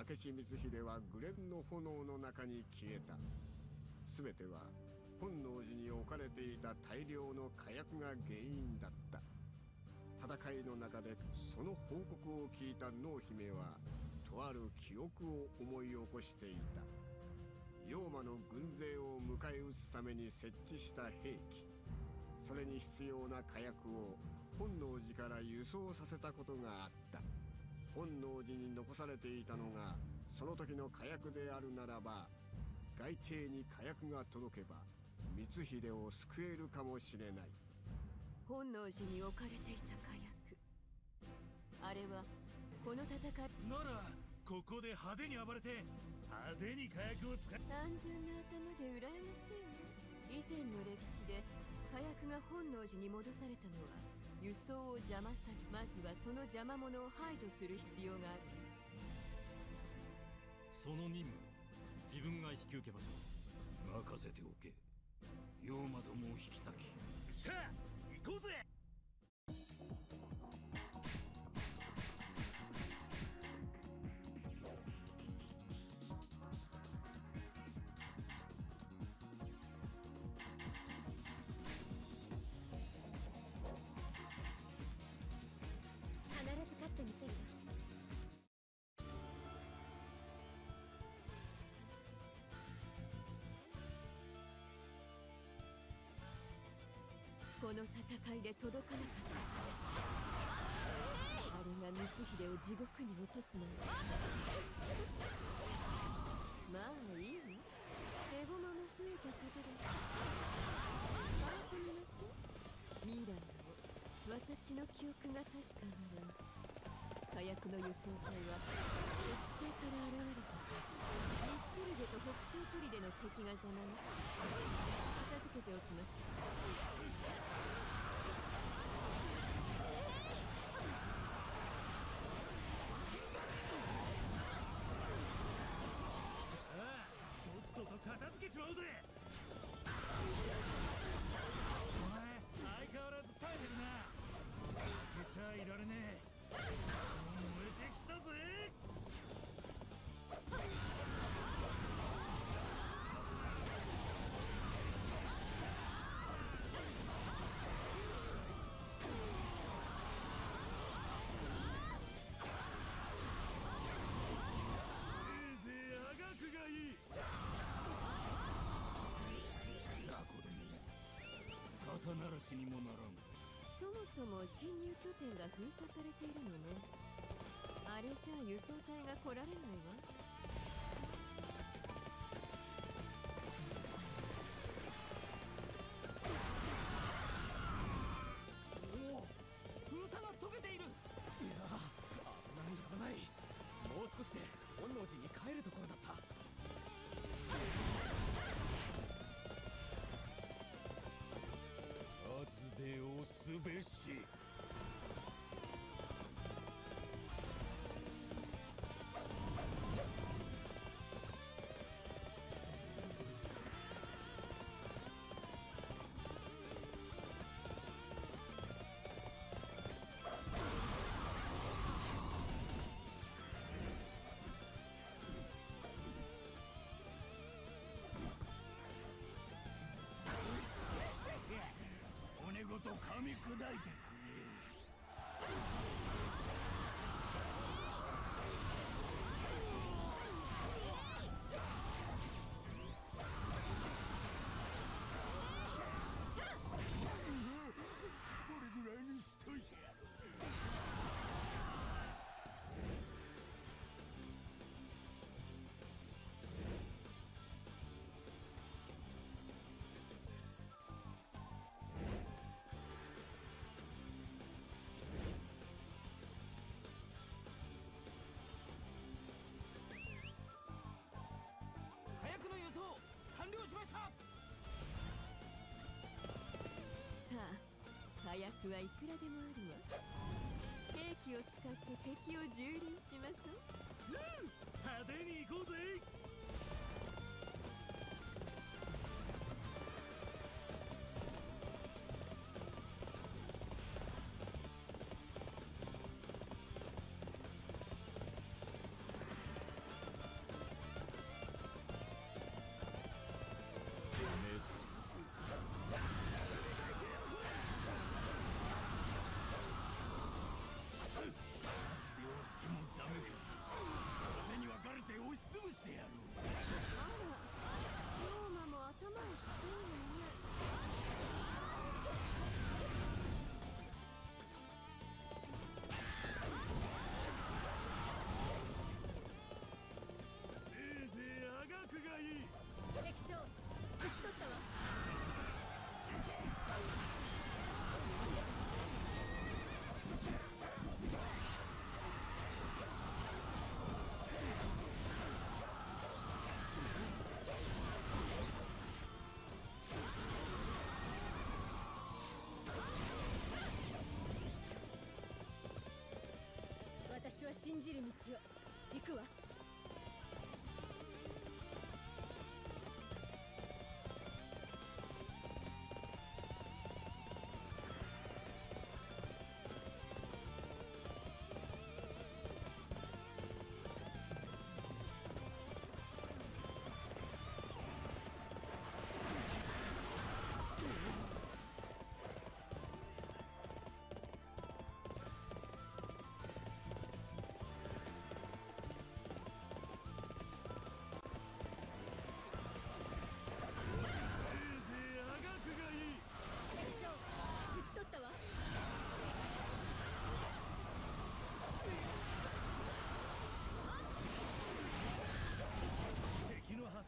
明智光秀は紅蓮の炎の中に消えた。全ては本能寺に置かれていた大量の火薬が原因だった。戦いの中でその報告を聞いた濃姫はとある記憶を思い起こしていた。妖魔の軍勢を迎え撃つために設置した兵器、それに必要な火薬を本能寺から輸送させたことがあった。本能寺に残されていたのがその時の火薬であるならば、外邸に火薬が届けば光秀を救えるかもしれない。本能寺に置かれていた火薬、あれはこの戦いならここで派手に暴れて派手に火薬を使う。単純な頭で羨ましいね。以前の歴史で火薬が本能寺に戻されたのは輸送を邪魔され、まずはその邪魔者を排除する必要がある。その任務自分が引き受けましょう。任せておけ。妖魔どもを引き裂き、よっしゃ行こうぜ。この戦いで届かなかったあれが光秀を地獄に落とすのよ。まあいいわ、エゴマも増えたことだし。あえてみましょう。ミイラの私の記憶が確かなら、火薬の輸送隊は北西から現れたはず。西砦と北西砦の敵が邪魔ね。片付けておきましょう。さあ、とっとと片付けちまうぜ。お前、相変わらず冴えてるな。負けちゃいられねえ。燃えてきたぜ。肩慣らしにもならん。そもそも侵入拠点が封鎖されているのね。あれじゃ輸送隊が来られないわ。おお、封鎖が解けている。いや、危ない危ない。もう少しで本能寺に帰るところだった。手をすべし。噛み砕いてくれ。火薬はいくらでもあるわ。兵器を使って敵を蹂躙しましょう。うん、派手に行こうぜ。は信じる道を行くわ。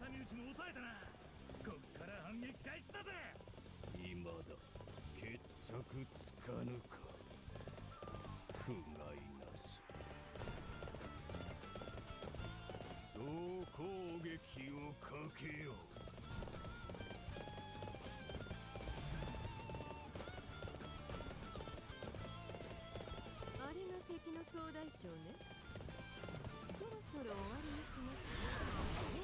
挟み撃ちも抑えたな。こっから反撃開始だぜ。未だ決着つかぬか。不甲斐なし。総攻撃をかけよう。あれが敵の総大将ね。そろそろ終わりにしましょう。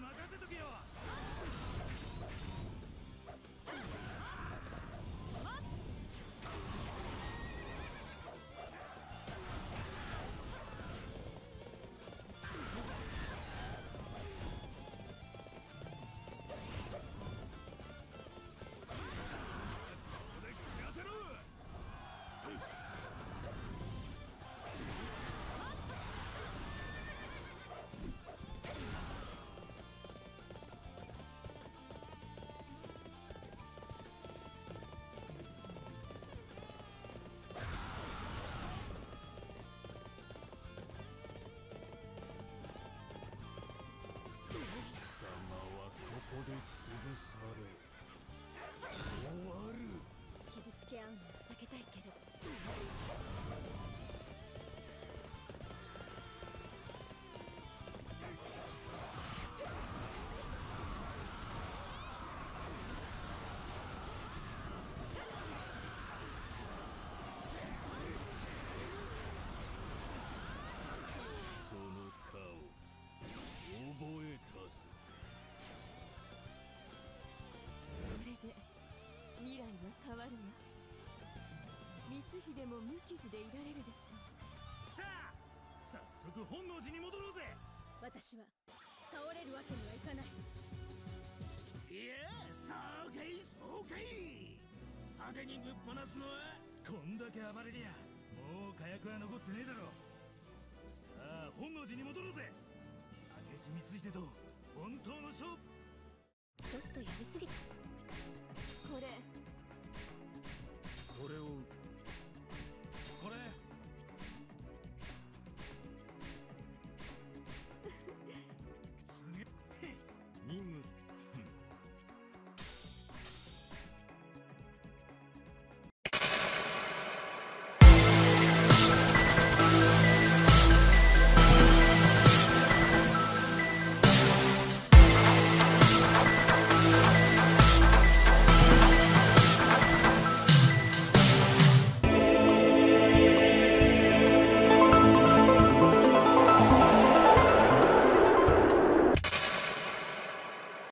任せとけよ。ここで潰され終わる。傷つけ合うのは避けたいけれど、その顔覚えたぞ。で未来は変わるわ。光秀も無傷でいられるでしょう。さあ早速本能寺に戻ろうぜ。私は倒れるわけにはいかない。いやそうかいそうかい。派手にぶっ放すのは。こんだけ暴れりゃもう火薬は残ってねえだろ。さあ本能寺に戻ろうぜ。明智光秀と本当の勝負。